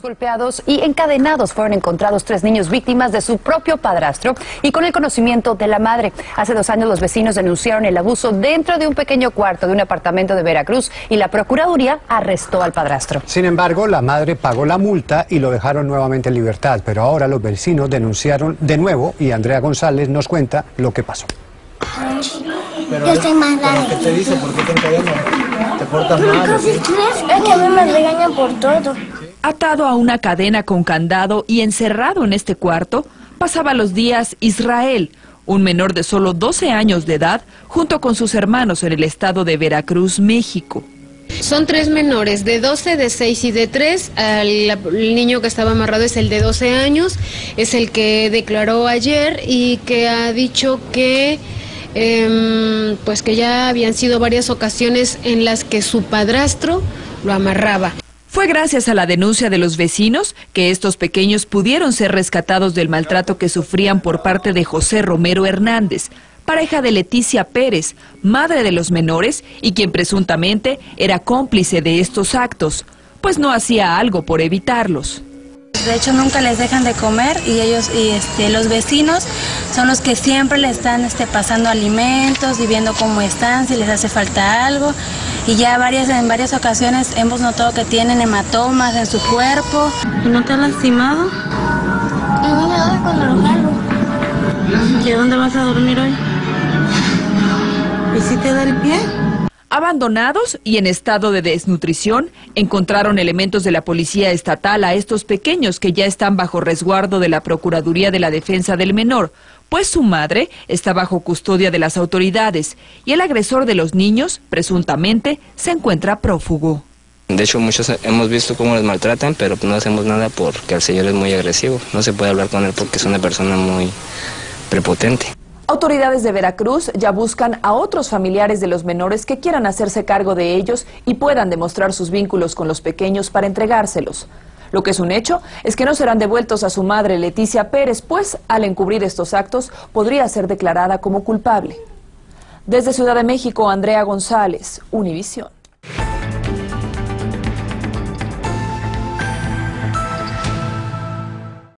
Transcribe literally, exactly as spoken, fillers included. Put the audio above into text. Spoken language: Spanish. Golpeados y encadenados fueron encontrados tres niños víctimas de su propio padrastro y con el conocimiento de la madre. Hace dos años los vecinos denunciaron el abuso dentro de un pequeño cuarto de un apartamento de Veracruz y la Procuraduría arrestó al padrastro. Sin embargo, la madre pagó la multa y lo dejaron nuevamente en libertad, pero ahora los vecinos denunciaron de nuevo y Andrea González nos cuenta lo que pasó. Pero, yo soy más grande. ¿Qué te dice? ¿Por qué te encadenan? ¿Te portas mal? ¿Sí? Es que a mí me regañan por todo. Atado a una cadena con candado y encerrado en este cuarto, pasaba los días Israel, un menor de solo doce años de edad, junto con sus hermanos en el estado de Veracruz, México. Son tres menores, de doce, de seis y de tres. El, el niño que estaba amarrado es el de doce años, es el que declaró ayer y que ha dicho que... Eh, pues que ya habían sido varias ocasiones en las que su padrastro lo amarraba. Fue gracias a la denuncia de los vecinos que estos pequeños pudieron ser rescatados del maltrato que sufrían por parte de José Romero Hernández, pareja de Leticia Pérez, madre de los menores y quien presuntamente era cómplice de estos actos, pues no hacía algo por evitarlos. De hecho, nunca les dejan de comer y ellos y este, los vecinos son los que siempre le están este, pasando alimentos y viendo cómo están, si les hace falta algo. Y ya varias, en varias ocasiones hemos notado que tienen hematomas en su cuerpo. ¿No te has lastimado? No, cuando lo cargo. ¿Y a dónde vas a dormir hoy? ¿Y si te da el pie? Abandonados y en estado de desnutrición, encontraron elementos de la policía estatal a estos pequeños que ya están bajo resguardo de la Procuraduría de la Defensa del Menor, pues su madre está bajo custodia de las autoridades y el agresor de los niños, presuntamente, se encuentra prófugo. De hecho, muchos hemos visto cómo les maltratan, pero no hacemos nada porque el señor es muy agresivo. No se puede hablar con él porque es una persona muy prepotente. Autoridades de Veracruz ya buscan a otros familiares de los menores que quieran hacerse cargo de ellos y puedan demostrar sus vínculos con los pequeños para entregárselos. Lo que es un hecho es que no serán devueltos a su madre Leticia Pérez, pues al encubrir estos actos podría ser declarada como culpable. Desde Ciudad de México, Andrea González, Univisión.